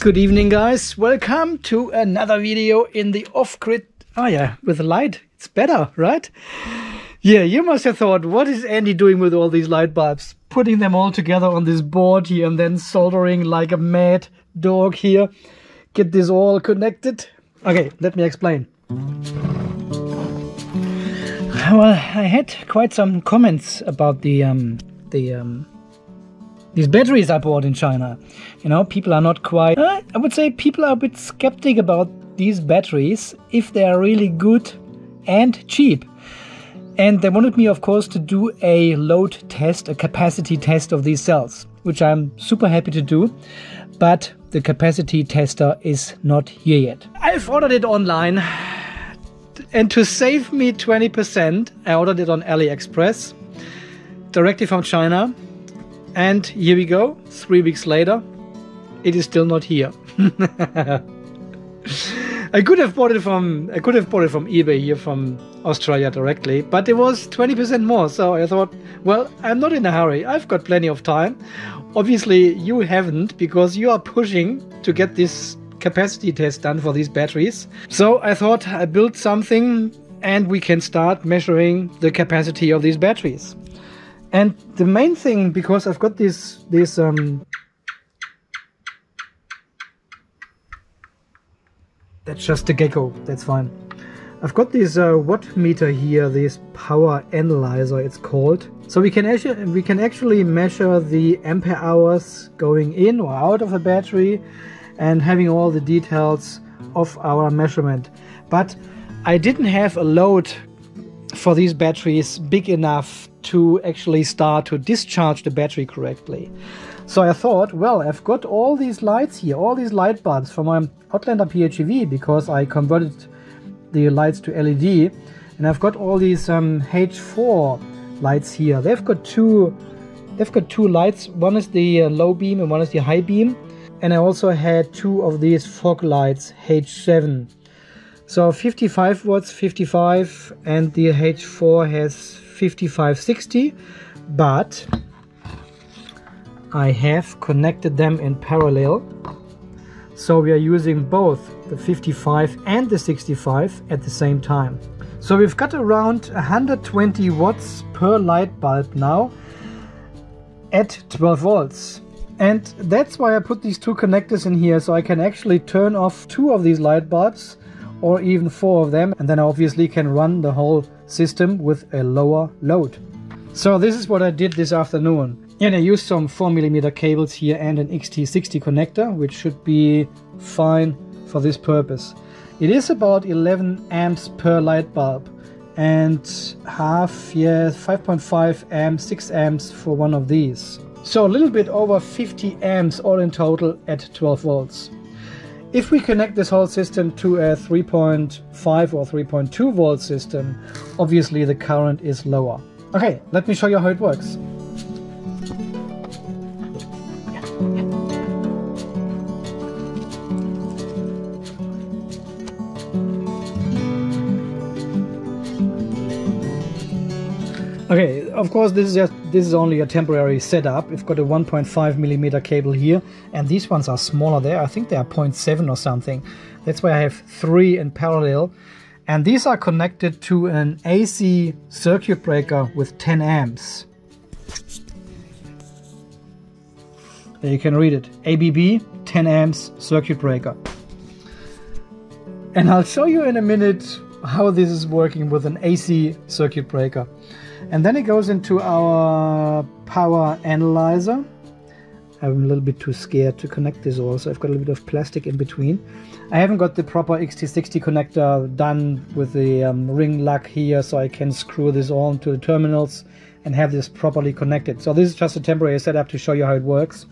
Good evening, guys. Welcome to another video in the off-grid. Oh yeah, with the light, it's better, right? Yeah, you must have thought, what is Andy doing with all these light bulbs? Putting them all together on this board here and then soldering like a mad dog here. Get this all connected. Okay, let me explain. Well, I had quite some comments about these batteries I bought in China. You know, people are not quite... I would say people are a bit skeptic about these batteries, if they are really good and cheap. And they wanted me, of course, to do a load test, a capacity test of these cells, which I'm super happy to do. But the capacity tester is not here yet. I've ordered it online. And to save me 20%, I ordered it on AliExpress, directly from China. And here we go, 3 weeks later, it is still not here. I could have bought it from eBay here from Australia directly, but it was 20% more, so I thought, well, I'm not in a hurry, I've got plenty of time. Obviously you haven't, because you are pushing to get this capacity test done for these batteries. So I thought I built something and we can start measuring the capacity of these batteries. And the main thing, because I've got this that's just a gecko, that's fine. I've got this watt meter here, this power analyzer it's called. So we can actually measure the ampere hours going in or out of the battery and having all the details of our measurement. But I didn't have a load for these batteries big enough to actually start to discharge the battery correctly. So I thought, well, I've got all these lights here, all these light bulbs from my Outlander PHEV, because I converted the lights to LED, and I've got all these H4 lights here. They've got two lights. One is the low beam and one is the high beam. And I also had two of these fog lights, H7. So 55 watts, 55, and the H4 has 5560, but I have connected them in parallel. So we are using both the 55 and the 65 at the same time. So we've got around 120 watts per light bulb now at 12 volts. And that's why I put these two connectors in here, so I can actually turn off two of these light bulbs, or even four of them, and then I obviously can run the whole system with a lower load. So this is what I did this afternoon. And I used some 4mm cables here and an XT60 connector, which should be fine for this purpose. It is about 11 amps per light bulb, and 5.5 amps, 6 amps for one of these. So a little bit over 50 amps all in total at 12 volts. If we connect this whole system to a 3.5 or 3.2 volt system, obviously the current is lower. Okay, let me show you how it works. Okay, of course this is only a temporary setup. We've got a 1.5mm cable here, and these ones are smaller there. I think they are 0.7 or something. That's why I have three in parallel. And these are connected to an AC circuit breaker with 10 amps. There you can read it. ABB 10 amps circuit breaker. And I'll show you in a minute how this is working with an AC circuit breaker. And then it goes into our power analyzer. I'm a little bit too scared to connect this all, so I've got a little bit of plastic in between. I haven't got the proper XT60 connector done with the ring lock here, so I can screw this all into the terminals and have this properly connected. So this is just a temporary setup to show you how it works.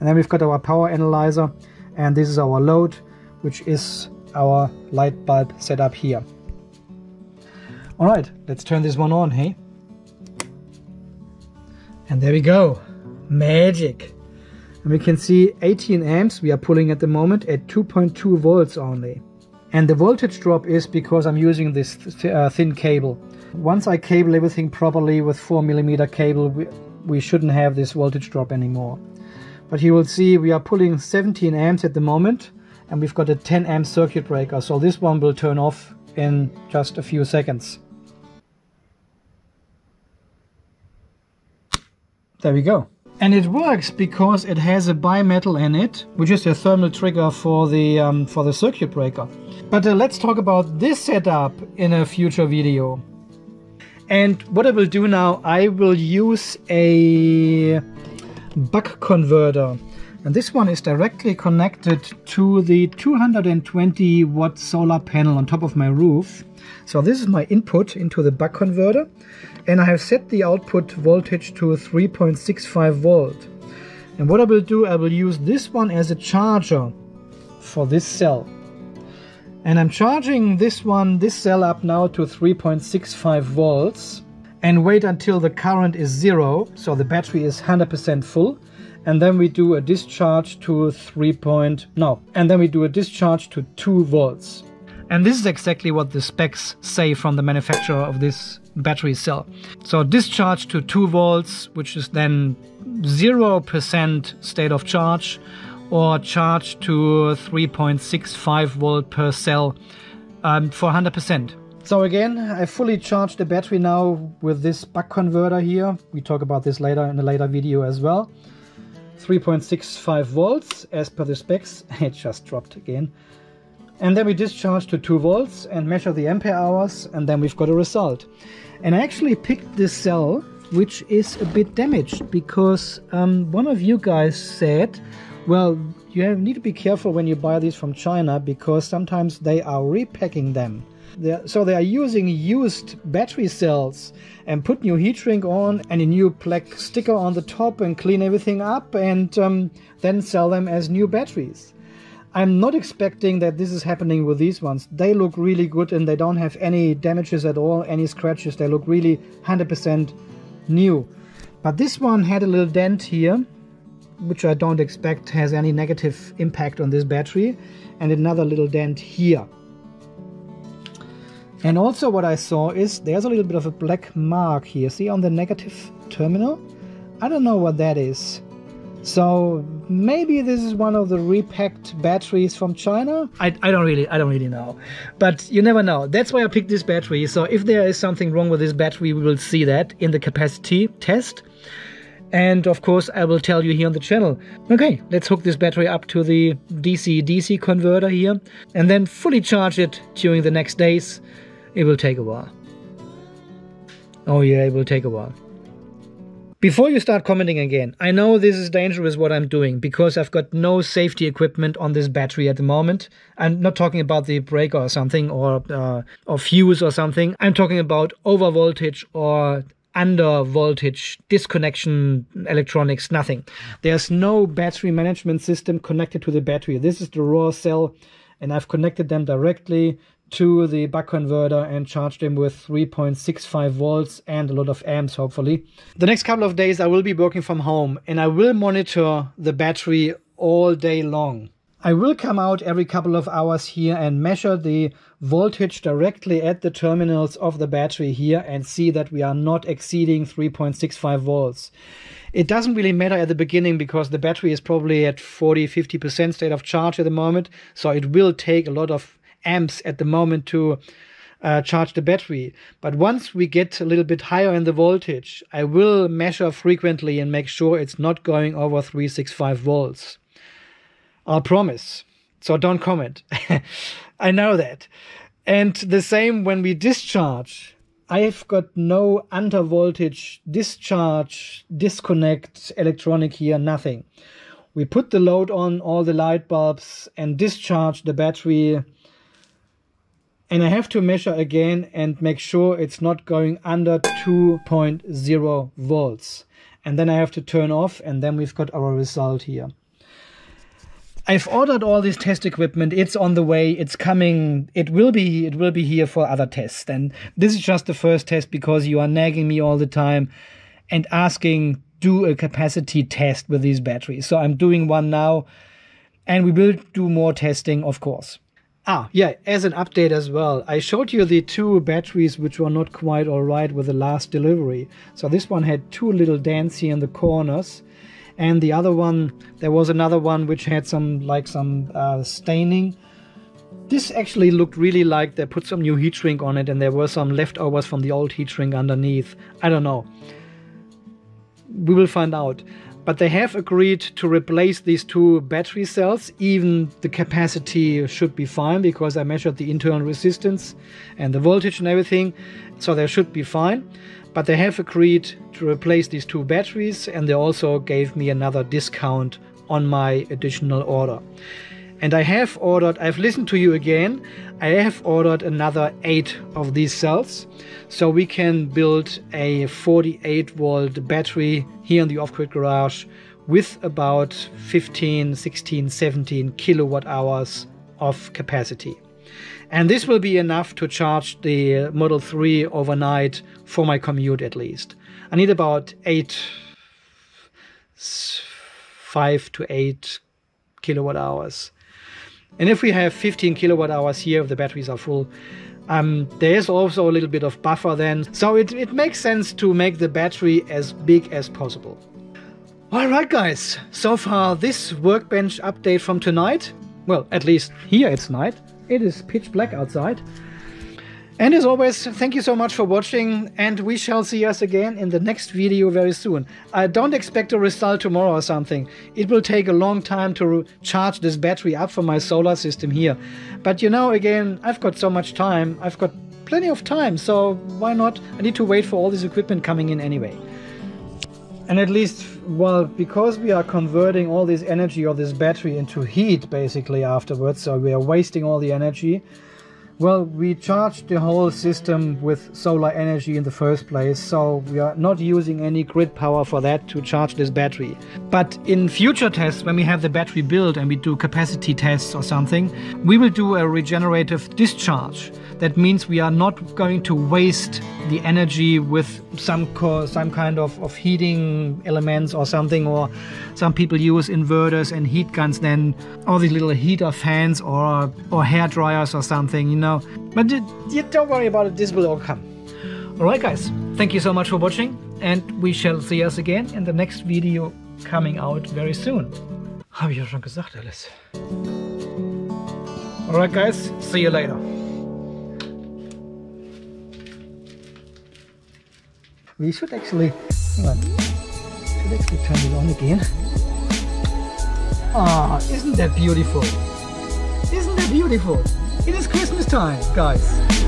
And then we've got our power analyzer, and this is our load, which is our light bulb setup here. All right, let's turn this one on, hey? And there we go, magic. And we can see 18 amps we are pulling at the moment at 2.2 volts only. And the voltage drop is because I'm using this thin cable. Once I cable everything properly with 4mm cable, we shouldn't have this voltage drop anymore. But you will see we are pulling 17 amps at the moment, and we've got a 10 amp circuit breaker, so this one will turn off in just a few seconds. There we go. And it works because it has a bimetal in it, which is a thermal trigger for the circuit breaker. But let's talk about this setup in a future video. And what I will do now, I will use a buck converter. And this one is directly connected to the 220 watt solar panel on top of my roof. So this is my input into the buck converter, and I have set the output voltage to 3.65 volt. And what I will do, I will use this one as a charger for this cell. And I'm charging this cell up now to 3.65 volts and wait until the current is zero, so the battery is 100% full, and then we do a discharge to 2 volts. And this is exactly what the specs say from the manufacturer of this battery cell. So discharge to 2 volts, which is then 0% state of charge, or charge to 3.65 volt per cell for 100%. So again, I fully charged the battery now with this buck converter here. We talk about this later in a later video as well. 3.65 volts as per the specs. It just dropped again. And then we discharge to 2 volts and measure the ampere hours, and then we've got a result. And I actually picked this cell, which is a bit damaged, because one of you guys said, well, you need to be careful when you buy these from China, because sometimes they are repacking them. So they are using used battery cells and put new heat shrink on and a new black sticker on the top and clean everything up, and then sell them as new batteries. I'm not expecting that this is happening with these ones. They look really good and they don't have any damages at all, any scratches. They look really 100% new. But this one had a little dent here, which I don't expect has any negative impact on this battery, and another little dent here. And also what I saw is there's a little bit of a black mark here. See, on the negative terminal? I don't know what that is. So maybe this is one of the repacked batteries from China. I don't really know, but you never know. That's why I picked this battery. So if there is something wrong with this battery, we will see that in the capacity test, and of course I will tell you here on the channel. Okay, let's hook this battery up to the DC-DC converter here, and then fully charge it during the next days. It will take a while. Oh yeah, it will take a while. Before you start commenting again, I know this is dangerous what I'm doing, because I've got no safety equipment on this battery at the moment. I'm not talking about the breaker or something, or fuse or something. I'm talking about over voltage or under voltage, disconnection, electronics, nothing. There's no battery management system connected to the battery. This is the raw cell, and I've connected them directly to the buck converter and charge them with 3.65 volts and a lot of amps, hopefully. The next couple of days I will be working from home, and I will monitor the battery all day long. I will come out every couple of hours here and measure the voltage directly at the terminals of the battery here and see that we are not exceeding 3.65 volts. It doesn't really matter at the beginning, because the battery is probably at 40–50% state of charge at the moment, so it will take a lot of amps at the moment to charge the battery. But once we get a little bit higher in the voltage, I will measure frequently and make sure it's not going over 365 volts. I'll promise. So don't comment. I know that. And the same when we discharge. I've got no under voltage discharge, disconnect, electronic here, nothing. We put the load on all the light bulbs and discharge the battery. And I have to measure again and make sure it's not going under 2.0 volts. And then I have to turn off, and then we've got our result here. I've ordered all this test equipment. It's on the way. It's coming. It will be here for other tests. And this is just the first test, because you are nagging me all the time and asking, do a capacity test with these batteries. So I'm doing one now, and we will do more testing, of course. Ah, yeah, as an update as well, I showed you the two batteries which were not quite all right with the last delivery. So this one had two little dents here in the corners, and the other one, there was another one which had some staining. This actually looked really like they put some new heat shrink on it and there were some leftovers from the old heat shrink underneath. I don't know. We will find out. But they have agreed to replace these two battery cells. Even the capacity should be fine because I measured the internal resistance and the voltage and everything. So they should be fine. But they have agreed to replace these two batteries and they also gave me another discount on my additional order. And I have ordered, I've listened to you again, I have ordered another 8 of these cells, so we can build a 48-volt battery here in the off-grid garage with about 15, 16, 17 kilowatt hours of capacity. And this will be enough to charge the Model 3 overnight for my commute at least. I need about 5 to 8 kilowatt hours. And if we have 15 kilowatt hours here, if the batteries are full, there's also a little bit of buffer then. So it makes sense to make the battery as big as possible. Alright guys, so far this workbench update from tonight. Well, at least here it's night. It is pitch black outside. And as always, thank you so much for watching, and we shall see us again in the next video very soon. I don't expect a result tomorrow or something. It will take a long time to charge this battery up for my solar system here. But you know, again, I've got so much time. I've got plenty of time, so why not? I need to wait for all this equipment coming in anyway. And at least, well, because we are converting all this energy of this battery into heat basically afterwards, so we are wasting all the energy. Well, we charged the whole system with solar energy in the first place, so we are not using any grid power for that to charge this battery. But in future tests, when we have the battery built and we do capacity tests or something, we will do a regenerative discharge. That means we are not going to waste the energy with some kind of heating elements or something, or some people use inverters and heat guns then, or these little heater fans or hair dryers or something, you know. But don't worry about it, this will all come. Alright guys, thank you so much for watching, and we shall see us again in the next video coming out very soon. Habe ich ja schon gesagt alles. Alright guys, see you later. We should actually, hang on, should actually turn it on again. Ah, isn't that beautiful? Isn't that beautiful? It is Christmas time, guys.